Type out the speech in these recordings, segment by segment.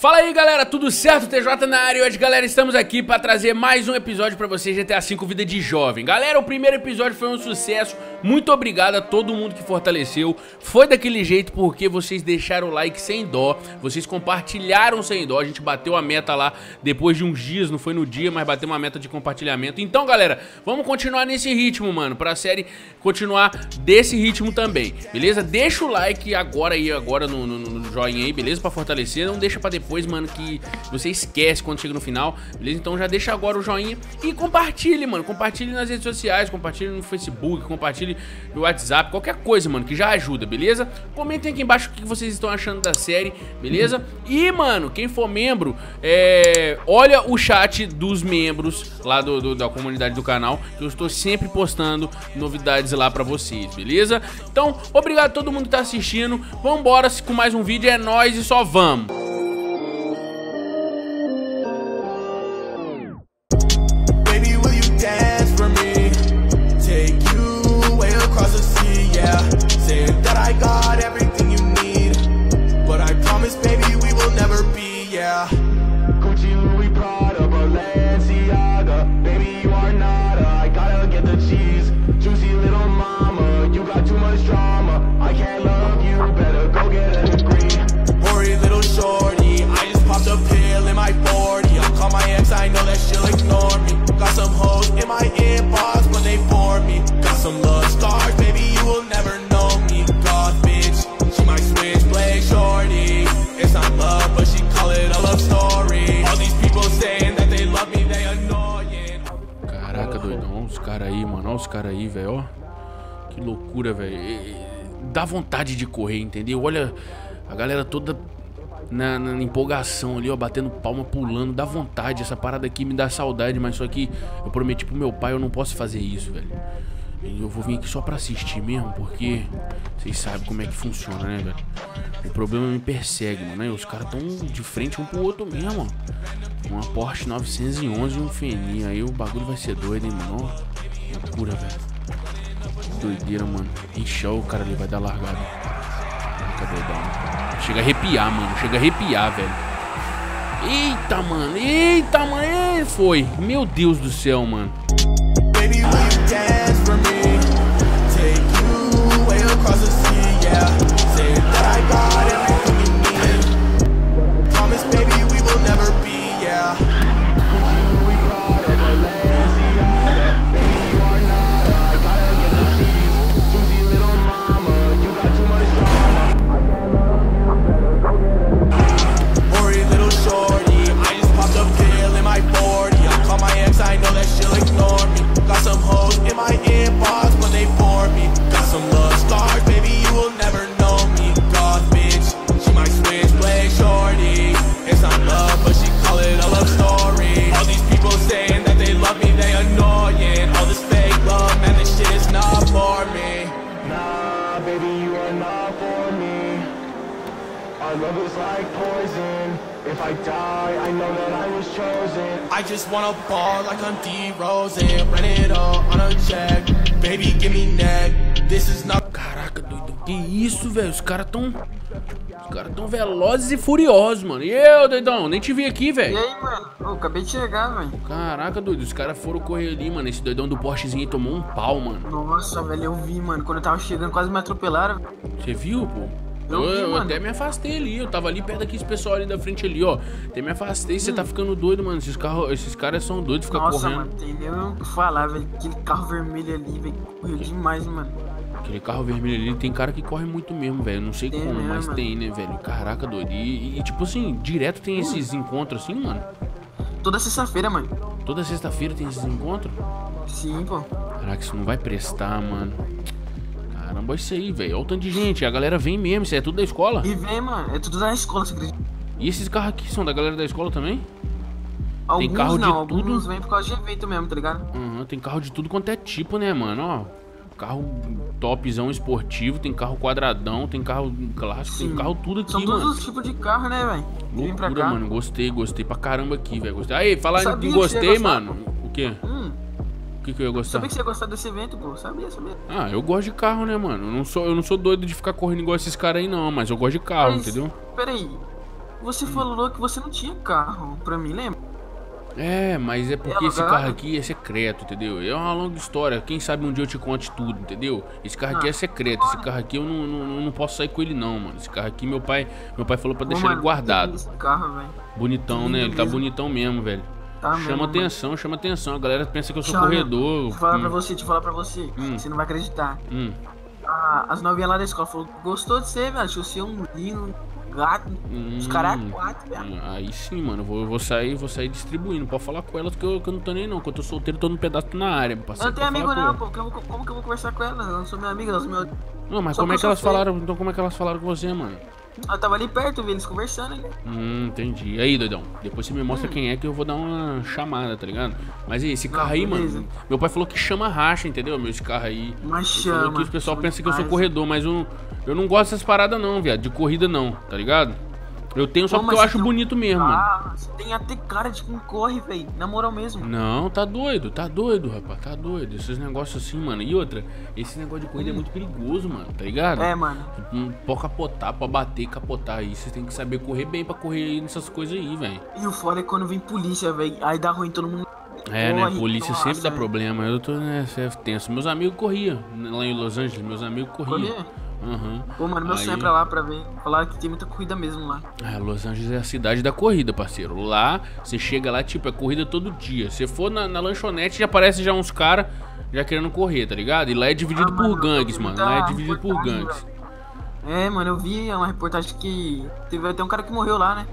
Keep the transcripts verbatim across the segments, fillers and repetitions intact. Fala aí, galera, tudo certo? T J na área e hoje, galera, estamos aqui para trazer mais um episódio para vocês de G T A V Vida de Jovem. Galera, o primeiro episódio foi um sucesso. Muito obrigado a todo mundo que fortaleceu. Foi daquele jeito porque vocês deixaram o like sem dó, vocês compartilharam sem dó. A gente bateu a meta lá depois de uns dias, não foi no dia, mas bateu uma meta de compartilhamento. Então, galera, vamos continuar nesse ritmo, mano, pra série continuar desse ritmo também, beleza? Deixa o like agora aí, agora no, no, no joinha aí, beleza? Pra fortalecer, não deixa pra depois, mano, que você esquece quando chega no final, beleza? Então já deixa agora o joinha e compartilhe, mano, compartilhe nas redes sociais, compartilhe no Facebook, compartilhe no WhatsApp, qualquer coisa, mano, que já ajuda, beleza? Comentem aqui embaixo o que vocês estão achando da série, beleza? E, mano, quem for membro, é... olha o chat dos membros lá do, do, da comunidade do canal, que eu estou sempre postando novidades lá pra vocês, beleza? Então, obrigado a todo mundo que tá assistindo. Vambora com mais um vídeo, é nóis e só vamos! Aí, velho, ó, que loucura, velho. Dá vontade de correr, entendeu? Olha a galera toda na, na empolgação ali, ó, batendo palma, pulando. Dá vontade, essa parada aqui me dá saudade, mas só que eu prometi pro meu pai, eu não posso fazer isso, velho. Eu vou vir aqui só pra assistir mesmo, porque vocês sabem como é que funciona, né, velho? O problema me persegue, mano, né? Os caras tão de frente um pro outro mesmo, ó. Uma Porsche nove onze e um Feni. Aí o bagulho vai ser doido, hein, mano, ó. Loucura, velho. Doideira, mano. Ixi, ó, o cara ali vai dar largada. Caraca, chega a arrepiar, mano. Chega a arrepiar, velho. Eita, mano. Eita, mano. Foi. Meu Deus do céu, mano. I just wanna ball like I'm D-Rose and run it up. Caraca, doido, que isso, velho? Os caras tão... Os caras tão velozes e furiosos, mano. E eu, doidão, nem te vi aqui, velho. E aí, mano? Eu acabei de chegar, velho. Caraca, doido, os caras foram correr ali, mano. Esse doidão do Porschezinho aí tomou um pau, mano. Nossa, velho, eu vi, mano. Quando eu tava chegando, quase me atropelaram. Você viu, pô? Eu, eu até me afastei ali, eu tava ali perto daquele pessoal ali da frente ali, ó. Até me afastei, você hum. tá ficando doido, mano. Esses, carro, esses caras são doidos de ficar Nossa, correndo. Nossa, mano, tem nem o que falar, velho. Aquele carro vermelho ali, velho, correu demais, mano. Aquele carro vermelho ali, tem cara que corre muito mesmo, velho. Não sei tem, como, né, mas mano? tem, né, velho. Caraca, doido. E, e tipo assim, direto tem hum. esses encontros assim, mano? Toda sexta-feira, mano. Toda sexta-feira tem esses encontros? Sim, pô. Caraca, isso não vai prestar, mano. Caramba, isso aí, velho. Olha o tanto de gente. A galera vem mesmo. Isso é tudo da escola? E vem, mano. É tudo da escola, você acredita? E esses carros aqui são da galera da escola também? Alguns tem carro não, de alguns tudo. Alguns vêm por causa de evento mesmo, tá ligado? Uhum, tem carro de tudo quanto é tipo, né, mano? Ó, carro topzão esportivo, tem carro quadradão, tem carro clássico, Sim. tem carro tudo aqui, são mano. São todos os tipos de carro, né, velho? Loucura, vem pra cá. mano. Gostei, gostei pra caramba aqui, velho. Gostei. Aí, falar em gostei, mano. O quê? Hum. Que, que eu ia gostar? Sabia que você ia gostar desse evento, pô. Sabia, sabia. Ah, eu gosto de carro, né, mano? Eu não sou, eu não sou doido de ficar correndo igual esses caras aí, não. Mas eu gosto de carro, mas, entendeu? Peraí. Você falou que você não tinha carro pra mim, lembra? É, mas é porque é esse carro aqui é secreto, entendeu? É uma longa história. Quem sabe um dia eu te conte tudo, entendeu? Esse carro ah, aqui é secreto. Esse carro aqui eu não, não, não posso sair com ele, não, mano. Esse carro aqui meu pai, meu pai falou pra deixar Ô, mano, ele guardado. Esse carro, velho. Bonitão, que né? Ele tá bonitão mesmo, velho. Tá chama mesmo, atenção, mano. chama atenção. A galera pensa que eu sou chama. corredor. Deixa eu falar hum. pra você, deixa eu falar pra você. Hum. Você não vai acreditar. Hum. Ah, as novinhas lá da escola falou: gostou de você, velho? Achou você um lindo, gato. Hum. Os caras é quatro, velho. Aí sim, mano. Eu vou, vou sair, vou sair distribuindo. Pode falar com elas que eu, que eu não tô nem não. Quando eu tô solteiro, tô no pedaço na área, parceiro. Eu não tenho amigo, não, pô. Como que eu vou conversar com elas? Eu não sou minha amiga, elas são meu. Não, mas Só como é que elas feio. falaram? Então como é que elas falaram com você, mano? Eu tava ali perto, vi eles conversando ali. Hum, entendi. Aí, doidão, depois você me mostra hum. quem é que eu vou dar uma chamada, tá ligado? Mas e esse carro ah, aí, beleza. mano? Meu pai falou que chama racha, entendeu? Meu, esse carro aí. Mas chama. Que os pessoal pensa que eu sou corredor, mas eu, eu não gosto dessas paradas não, viado. De corrida não, tá ligado? Eu tenho só Pô, porque eu acho tem... bonito mesmo, ah, mano. Você tem até cara de quem corre, velho. Na moral mesmo. Não, tá doido, tá doido, rapaz. Tá doido. Esses negócios assim, mano. E outra, esse negócio de corrida hum. é muito perigoso, mano. Tá ligado? É, mano. Pode capotar, pra bater, capotar aí. Vocês tem que saber correr bem pra correr aí nessas coisas aí, velho. E o foda é quando vem polícia, velho. Aí dá ruim todo mundo. É, Corre, né? Polícia nossa, sempre dá problema. Eu tô, né, tenso. Meus amigos corriam. Lá em Los Angeles, meus amigos corriam. Corria? Uhum. Pô, mano, meu Aí... sonho é pra lá pra ver. Falaram que tem muita corrida mesmo lá. Ah, Los Angeles é a cidade da corrida, parceiro. Lá, você chega lá, tipo, é corrida todo dia. Você for na, na lanchonete, já aparece já uns caras já querendo correr, tá ligado? E lá é dividido ah, por mano, gangues, mano. Lá é dividido por gangues. É, mano, eu vi uma reportagem que teve até um cara que morreu lá, né?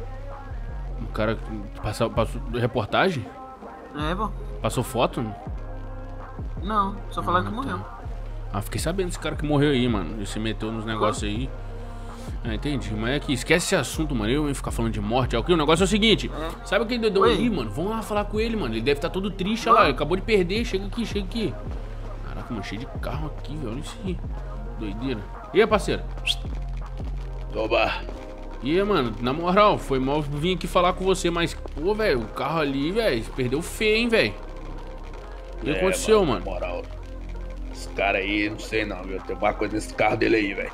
Um cara que passou, passou reportagem? É, pô. Passou foto? Não, só falaram ah, que tá. morreu. Ah, fiquei sabendo desse cara que morreu aí, mano. Ele se meteu nos negócios aí. Ah, entendi. Mas é que esquece esse assunto, mano. Eu ia ficar falando de morte. O negócio é o seguinte. É. Sabe aquele doidão aí, mano? Vamos lá falar com ele, mano. Ele deve estar todo triste. Olha lá, ele acabou de perder. Chega aqui, chega aqui. Caraca, mano, cheio de carro aqui, velho. Olha isso aí. Doideira. E aí, parceiro? Oba. E aí, mano, na moral, foi mal vir aqui falar com você. Mas, pô, velho, o carro ali, velho, perdeu feio, hein, velho? O que é, aconteceu, mano? Na moral. Esse cara aí, não sei não, viu? Tem uma coisa nesse carro dele aí, velho.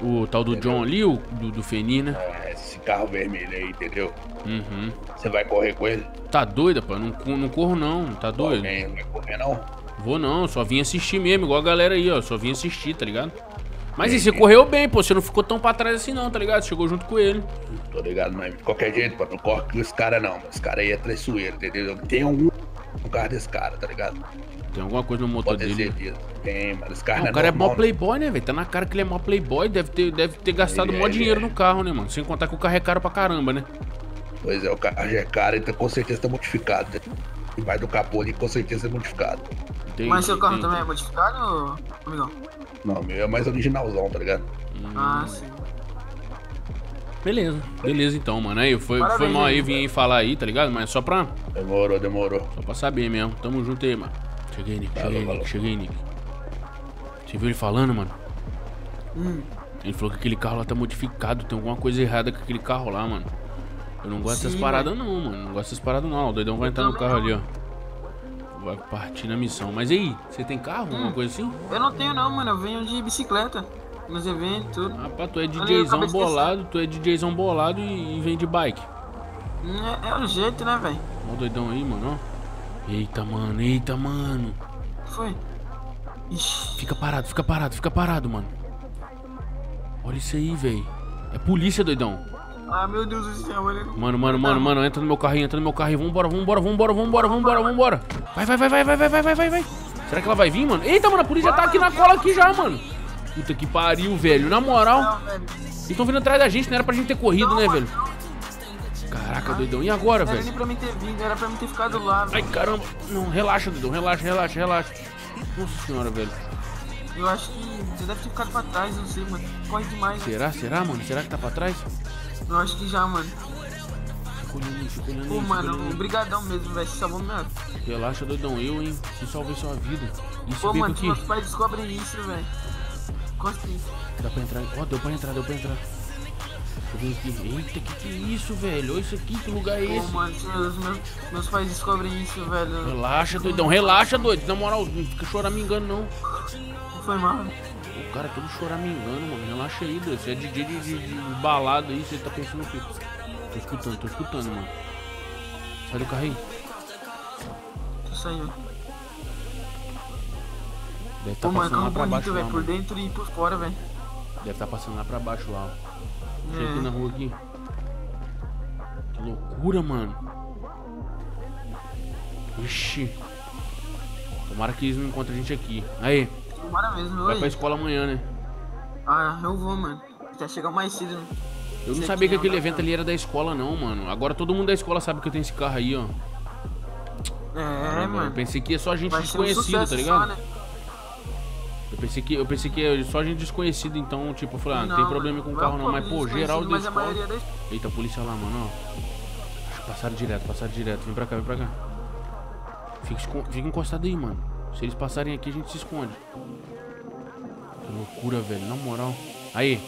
O tal do entendeu? John ali, o do, do Feni, né? É, esse carro vermelho aí, entendeu? Uhum. Você vai correr com ele? Tá doido, pô? Não, não corro não, tá doido? Não, não vai correr não? Vou não, só vim assistir mesmo, igual a galera aí, ó. Só vim assistir, tá ligado? Mas e você correu bem, pô. Você não ficou tão pra trás assim não, tá ligado? Você chegou junto com ele. Tô ligado, mas de qualquer jeito, pô. Não corre com esse cara não. Esse cara aí é traiçoeiro, entendeu? Tem algum... O carro desse cara, tá ligado? Tem alguma coisa no motor Pode dele. Né? Tem, mano. Esse carro não, não é o cara normal, é mó playboy, né, velho? Tá na cara que ele é mó playboy. Deve ter, deve ter gastado mó é, dinheiro é. no carro, né, mano? Sem contar que o carro é caro pra caramba, né? Pois é, o carro já é caro, então com certeza tá modificado. Né? E vai do capô ali, com certeza é modificado. Entendi, Mas seu carro entendi. também é modificado, amigão? Não, meu é mais originalzão, tá ligado? Hum. Ah, sim. Beleza, beleza então, mano. Aí, foi, Parabéns, foi mal aí, vim aí falar aí, tá ligado? Mas só pra... Demorou, demorou. Só pra saber mesmo. Tamo junto aí, mano. Cheguei, Nick. Falou, cheguei, falou. Nick. Cheguei, Nick. Você viu ele falando, mano? Hum. Ele falou que aquele carro lá tá modificado. Tem alguma coisa errada com aquele carro lá, mano. Eu não gosto Sim, dessas paradas, mano. não, mano. Não gosto dessas paradas, não. O doidão vai entrar no carro ali, ó. Vai partir na missão. Mas aí, você tem carro? Hum. Alguma coisa assim? Eu não tenho não, mano. Eu venho de bicicleta. Nos eventos, tudo. Ah, pá, tu é DJzão bolado. Tu é DJzão bolado e, e vem de bike. É, é o jeito, né, velho? Ó o doidão aí, mano, ó. Eita, mano. Eita, mano. Foi. Ixi. Fica parado, fica parado, fica parado, mano. Olha isso aí, velho. É polícia, doidão. Ah, meu Deus do céu, mano. Mano, mano, mano, mano, entra no meu carrinho, entra no meu carrinho. Vambora, vambora, vambora, vambora, vambora, vambora. Vai, vai, vai, vai, vai, vai, vai, vai, vai. Será que ela vai vir, mano? Eita, mano, a polícia tá aqui na cola aqui já, mano. Puta que pariu, velho. Na moral. Eles tão vindo atrás da gente, não era pra gente ter corrido, né, velho? Caraca, doidão. E agora, velho? Não era nem pra mim ter vindo, era pra mim ter ficado lá, velho. Ai, caramba. Não, relaxa, doidão. Relaxa, relaxa, relaxa. Nossa senhora, velho. Eu acho que você deve ter ficado pra trás, não sei, mano. Corre demais. Será, será, mano? Será que tá pra trás? Eu acho que já, mano. Ficou lindo, ficou lindo. Pô, mano, obrigadão mesmo, velho. Você salvou minha vida. Relaxa, doidão. Eu, hein? Você salvou sua vida. Isso. Pô, mano, que meus pais descobrem isso, velho. Gostei. Dá pra entrar. Ó, oh, deu pra entrar, deu pra entrar. Eu vim aqui. Eita, que que é isso, velho? Olha isso aqui, que lugar é esse? Pô, mano, meus, meus, meus pais descobrem isso, velho. Relaxa, doidão. Relaxa, doido. Na moral, não fica choramingando, não. Não foi mal, o cara todo choramingando, mano. Relaxa aí, doido. Você é D J de, de, de balada aí, você tá pensando o quê? Tô escutando, tô escutando, mano. Sai do carrinho. Tô saindo. Deve tá, pô, passando, mano, lá pra bonito, baixo, véio, lá, por dentro e por fora, velho. Deve tá passando lá pra baixo, lá. Deixa é. aqui na rua, aqui. Que loucura, mano. Ixi. Tomara que eles não encontrem a gente aqui. Aí. Tomara mesmo. Vai pra escola amanhã, né? Ah, eu vou, mano. Até chegar mais cedo. Eu não sabia que aquele evento ali era da escola, não, mano. Agora todo mundo da escola sabe que eu tenho esse carro aí, ó. É, mano. Eu pensei que é só gente desconhecida, tá ligado? Eu pensei que, eu pensei que é só gente desconhecida, então, tipo, eu falei, ah, não tem problema com o carro não, mas, pô, geral da escola. Eita, a polícia lá, mano, ó. Passaram direto, passaram direto. Vem pra cá, vem pra cá. Fica, fica encostado aí, mano. Se eles passarem aqui, a gente se esconde. Que loucura, velho. Na moral. Aí.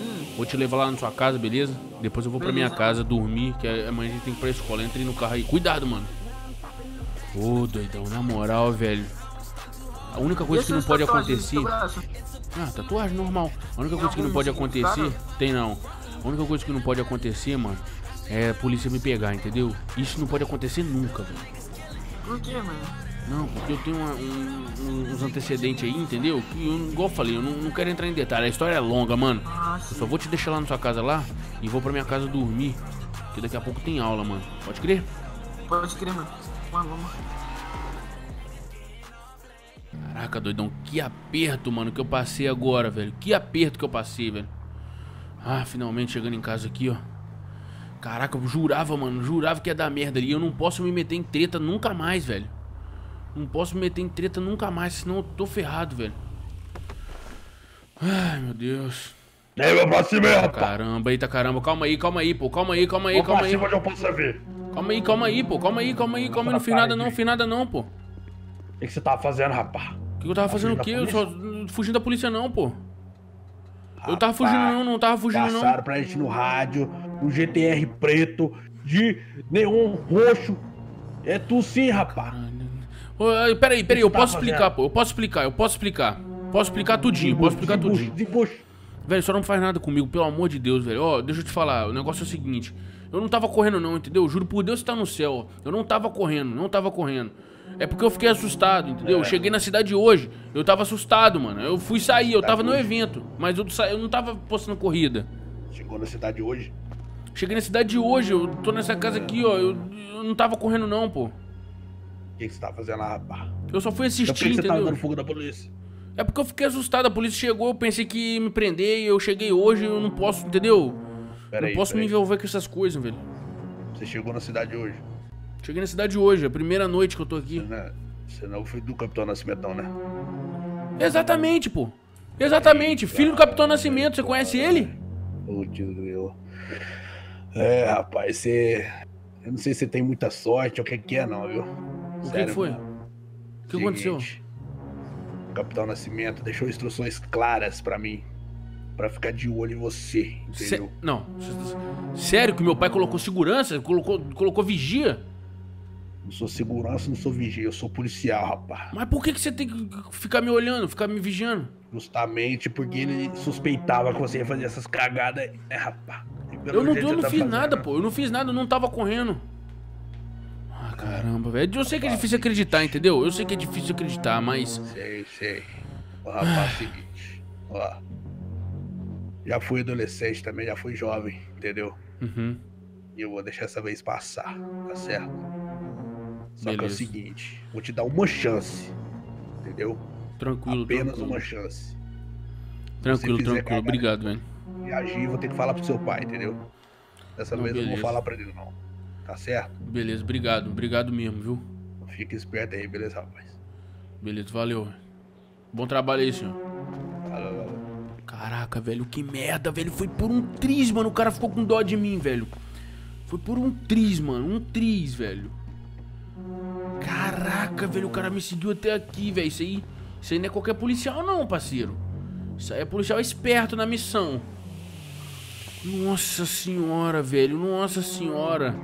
Hum. Vou te levar lá na sua casa, beleza? Depois eu vou beleza. pra minha casa dormir, que amanhã a gente tem que ir pra escola. Entrei no carro aí. Cuidado, mano. Ô, oh, doidão. Na moral, velho. A única coisa que não pode acontecer... Ah, tatuagem normal. A única coisa que não pode acontecer... Tem não. A única coisa que não pode acontecer, mano, é a polícia me pegar, entendeu? Isso não pode acontecer nunca, velho. Por que, mano? Não, porque eu tenho uma, um, um, uns antecedentes aí, entendeu? Que eu, igual eu falei, eu não, não quero entrar em detalhe. A história é longa, mano. Ah, eu só vou te deixar lá na sua casa lá e vou pra minha casa dormir. Porque daqui a pouco tem aula, mano. Pode crer? Pode crer, mano. Mano, vamos. Caraca, doidão. Que aperto, mano, que eu passei agora, velho. Que aperto que eu passei, velho. Ah, finalmente chegando em casa aqui, ó. Caraca, eu jurava, mano. Jurava que ia dar merda ali. Eu não posso me meter em treta nunca mais, velho. Não posso me meter em treta nunca mais, senão eu tô ferrado, velho. Ai, meu Deus. Ei, meu Nascimento! Caramba, eita caramba. Calma aí, calma aí, pô. Calma aí, calma aí, calma aí. Onde eu posso ver? Calma aí, calma aí, pô. Calma aí, calma aí, calma aí. Não fiz nada não, fiz nada não, pô. O que você tava fazendo, rapaz? O que eu tava fazendo o quê? Eu só fugindo da polícia não, pô. Eu tava fugindo não, não tava fugindo não. Passaram pra gente no rádio, o G T R preto, de neon roxo. É tu sim, rapaz. Peraí, peraí, peraí, eu posso explicar, pô. Eu posso explicar, eu posso explicar. Posso explicar tudinho, posso explicar tudinho. Velho, só não faz nada comigo, pelo amor de Deus, velho. Ó, deixa eu te falar, o negócio é o seguinte. Eu não tava correndo não, entendeu? Juro por Deus que tá no céu, ó. Eu não tava correndo, não tava correndo. É porque eu fiquei assustado, entendeu? Eu cheguei na cidade hoje, eu tava assustado, mano. Eu fui sair, eu tava no evento, mas eu, eu não tava postando corrida. Chegou na cidade hoje? Cheguei na cidade hoje, eu tô nessa casa aqui, ó. Eu, eu não tava correndo não, pô. O que, que você tá fazendo lá, rapaz? Eu só fui assistir, entendeu? Por que você tava dando fuga da polícia? É porque eu fiquei assustado, a polícia chegou, eu pensei que ia me prender, eu cheguei hoje, eu não posso, entendeu? Pera aí, não posso me envolver com essas coisas, velho. Você chegou na cidade hoje? Cheguei na cidade hoje, é a primeira noite que eu tô aqui. Você não, você não foi do Capitão Nascimento, né? Exatamente, pô. Exatamente, filho do Capitão Nascimento, você conhece ele? Putz, meu. É, rapaz, você... Eu não sei se você tem muita sorte ou o que que é, não, viu? O que foi? O que aconteceu? O Capitão Nascimento deixou instruções claras pra mim. Pra ficar de olho em você, entendeu? Não. Sério que meu pai colocou segurança? Colocou, colocou vigia? Não sou segurança, não sou vigia, eu sou policial, rapaz. Mas por que que você tem que ficar me olhando, ficar me vigiando? Justamente porque ele suspeitava que você ia fazer essas cagadas, né, rapaz? Eu não, eu não tá fiz fazendo. nada, pô. Eu não fiz nada, eu não tava correndo. Ah, caramba, velho. Eu sei que é difícil acreditar, entendeu? Eu sei que é difícil acreditar, mas... Sei, sei. Ó, rapaz, é o seguinte. Ó. Já fui adolescente também, já fui jovem, entendeu? Uhum. E eu vou deixar essa vez passar, tá certo? Só Beleza. que é o seguinte, vou te dar uma chance, entendeu? Tranquilo, Apenas tranquilo. uma chance. Tranquilo, tranquilo. Cagar, Obrigado, velho. E agir, vou ter que falar pro seu pai, entendeu? Dessa não, vez beleza. não vou falar pra ele, não. Tá certo? Beleza, obrigado. Obrigado mesmo, viu? Fica esperto aí, beleza, rapaz? Beleza, valeu. Bom trabalho aí, senhor. Valeu, valeu. Caraca, velho, que merda, velho. Foi por um triz, mano. O cara ficou com dó de mim, velho. Foi por um triz, mano. Um triz, velho. Caraca, velho, o cara me seguiu até aqui, velho. Isso aí, isso aí não é qualquer policial não, parceiro. Isso aí é policial esperto na missão. Nossa senhora, velho. Nossa senhora.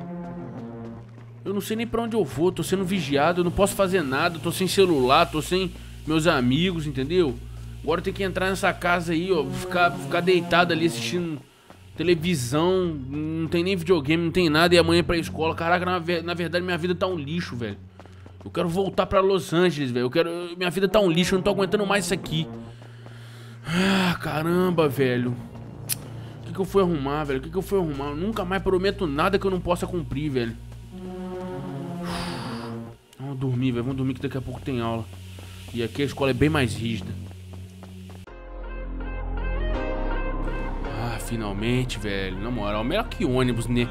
Eu não sei nem pra onde eu vou. Tô sendo vigiado, eu não posso fazer nada. Tô sem celular, tô sem meus amigos, entendeu? Agora eu tenho que entrar nessa casa aí, ó. Ficar, ficar deitado ali assistindo televisão. Não tem nem videogame, não tem nada. E amanhã é pra escola. Caraca, na, na verdade minha vida tá um lixo, velho. Eu quero voltar pra Los Angeles, velho. Eu quero... Minha vida tá um lixo, eu não tô aguentando mais isso aqui. Ah, caramba, velho. O que que eu fui arrumar, velho? O que que eu fui arrumar? Eu nunca mais prometo nada que eu não possa cumprir, velho. Vamos dormir, velho. Vamos dormir que daqui a pouco tem aula. E aqui a escola é bem mais rígida. Ah, finalmente, velho. Na moral, melhor que ônibus, né?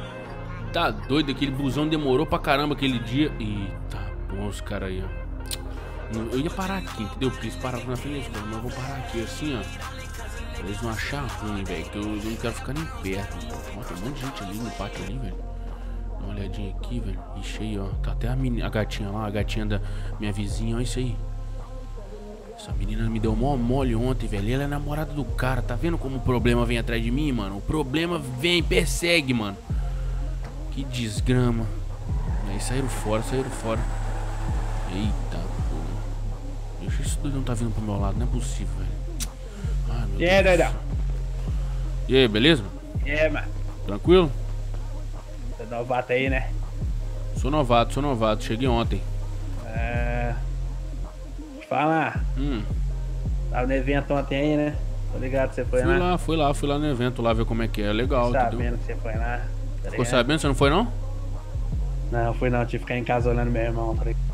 Tá doido, aquele busão demorou pra caramba aquele dia. Eita. Olha os caras aí, ó. Eu ia parar aqui, entendeu? Porque eles pararam na frente, mas eu vou parar aqui assim, ó. Pra eles não acharem ruim, velho. Que eu, eu não quero ficar nem perto. Ó, tem um monte de gente ali no pátio ali, velho. Dá uma olhadinha aqui, velho. Ixi, aí, ó. Tá até a, menina, a gatinha lá, a gatinha da minha vizinha, ó. Isso aí. Essa menina me deu mó mole ontem, velho. Ela é namorada do cara. Tá vendo como o problema vem atrás de mim, mano? O problema vem, persegue, mano. Que desgrama. Aí saíram fora, saíram fora. Eita, pô. Deixa esse doido não tá vindo pro meu lado, não é possível, velho. Ai, meu yeah, Deus. Doidão. E aí, beleza? É, yeah, mano. Tranquilo? Você é novato aí, né? Sou novato, sou novato. Cheguei ontem. É... Deixa eu falar. Hum. Tava no evento ontem aí, né? Tô ligado que você foi lá. Fui lá, fui lá, fui lá no evento lá ver como é que é. Legal, tá? Sabendo que você foi lá. Tá ligado? Ficou sabendo? Você não foi, não? Não, fui não, tive que ficar em casa olhando meu irmão, tá ligado?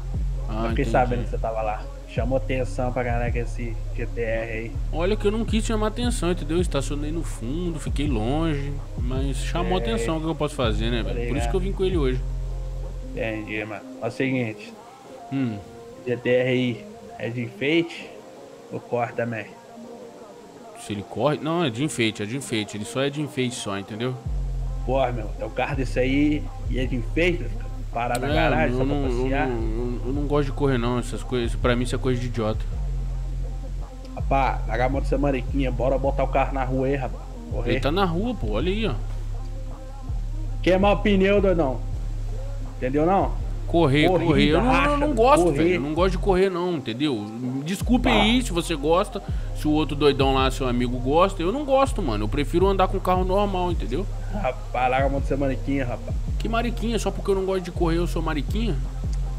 Ah, eu fiquei sabendo que você tava lá. Chamou atenção pra caraca esse G T R aí. Olha que eu não quis chamar atenção, entendeu? Estacionei no fundo, fiquei longe. Mas chamou é... atenção, o que eu posso fazer, né, velho? Por isso que eu vim com ele hoje. Entendi, mano. É o seguinte. Hum. G T R aí é de enfeite ou corre também? Se ele corre? Não, é de enfeite, é de enfeite. Ele só é de enfeite só, entendeu? Porra, meu, tem um carro desse aí e é de enfeite, parar na é, garagem, só pra não, passear. Eu não, eu, eu não gosto de correr não, essas coisas, pra mim isso é coisa de idiota. Rapaz, larga a mão dessa manequinha, bora botar o carro na rua aí, rapaz. Correr. Ele tá na rua, pô, olha aí, ó. Queimar o pneu, doidão. Entendeu não? Correr, correr. correr. Eu, racha, eu não gosto, correr. velho, eu não gosto de correr não, entendeu? Desculpe ah. aí se você gosta, se o outro doidão lá, seu amigo gosta. Eu não gosto, mano, eu prefiro andar com o carro normal, entendeu? Rapaz, larga a mão dessa manequinha, rapaz. Que mariquinha, só porque eu não gosto de correr, eu sou mariquinha?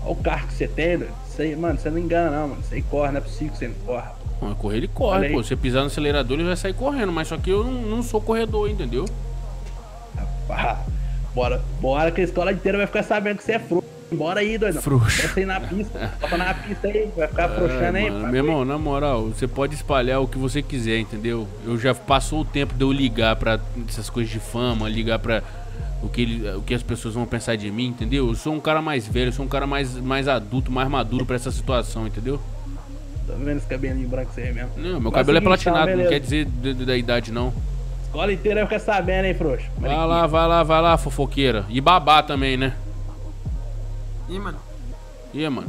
Olha o carro que você tem, cê, mano, você não engana não, mano. Você corre, não é possível que você não corre. Não, correr ele corre, pô. Você pisar no acelerador ele vai sair correndo, mas só que eu não, não sou corredor, entendeu? Rapaz, bora, bora que a escola inteira vai ficar sabendo que você é frouxo. Bora aí, doidão. Frouxo. Você na pista, toca na pista aí, vai ficar frouxando é, aí. Mano, meu irmão, na moral, você pode espalhar o que você quiser, entendeu? Eu já passou o tempo de eu ligar pra essas coisas de fama, ligar pra... O que, ele, o que as pessoas vão pensar de mim, entendeu? Eu sou um cara mais velho, eu sou um cara mais, mais adulto, mais maduro pra essa situação, entendeu? Tô vendo esse cabelinho branco aí mesmo. Não, meu cabelo é platinado, não quer dizer da idade, não. Escola inteira vai ficar sabendo, hein, frouxo? Vai lá, vai lá, vai lá, fofoqueira. E babá também, né? Ih, mano. Ih, mano.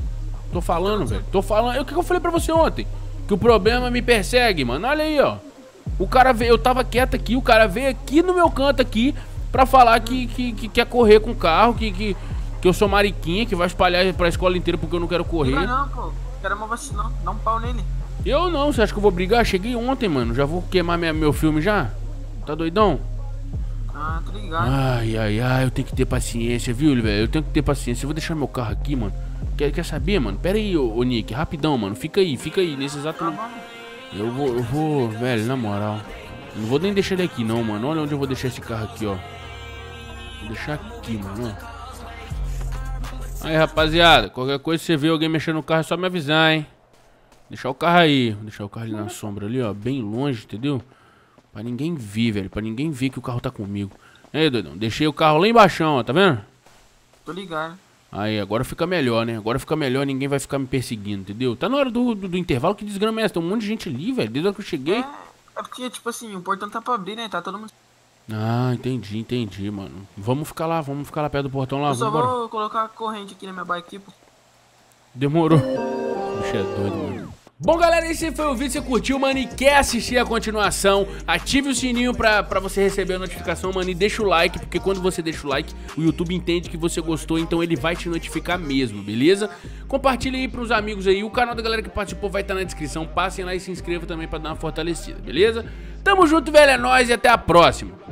Tô falando, velho. Tô falando. O que eu falei pra você ontem? Que o problema me persegue, mano. Olha aí, ó. O cara veio, eu tava quieto aqui, o cara veio aqui no meu canto aqui. Pra falar que, que, que quer correr com o carro, que, que, Que eu sou mariquinha, que vai espalhar pra escola inteira porque eu não quero correr. Não, não, pô. Quero uma vacina, dá um pau nele. Eu não, você acha que eu vou brigar? Cheguei ontem, mano. Já vou queimar minha, meu filme já? Tá doidão? Ah, tô ligado. Ai, ai, ai, eu tenho que ter paciência, viu, velho? Eu tenho que ter paciência. Eu vou deixar meu carro aqui, mano. Quer, quer saber, mano? Pera aí, ô, ô Nick, rapidão, mano. Fica aí, fica aí, nesse exato... Ah, eu vou, eu vou, velho, na moral. Não vou nem deixar ele aqui, não, mano. Olha onde eu vou deixar esse carro aqui, ó. Vou deixar aqui, mano, ó. Aí, rapaziada, qualquer coisa que você vê alguém mexendo no carro é só me avisar, hein. Deixar o carro aí, vou deixar o carro ali na sombra ali, ó, bem longe, entendeu? Pra ninguém ver, velho, pra ninguém ver que o carro tá comigo. Aí, doidão, deixei o carro lá embaixo, ó, tá vendo? Tô ligado. Aí, agora fica melhor, né, agora fica melhor, ninguém vai ficar me perseguindo, entendeu? Tá na hora do, do, do intervalo, que desgrama é essa? Tem um monte de gente ali, velho, desde a hora que eu cheguei. É, porque, tipo assim, o portão tá pra abrir, né, tá todo mundo... Ah, entendi, entendi, mano. Vamos ficar lá, vamos ficar lá perto do portão lá. Eu só vambora. Vou colocar a corrente aqui na minha bike, pô. Demorou. Bicho é doido, mano. Bom, galera, esse foi o vídeo. Se você curtiu, mano, e quer assistir a continuação, ative o sininho pra, pra você receber a notificação, mano, e deixa o like, porque quando você deixa o like, o YouTube entende que você gostou, então ele vai te notificar mesmo, beleza? Compartilha aí pros amigos aí. O canal da galera que participou vai estar na descrição. Passem lá e se inscrevam também pra dar uma fortalecida, beleza? Tamo junto, velho, é nóis e até a próxima.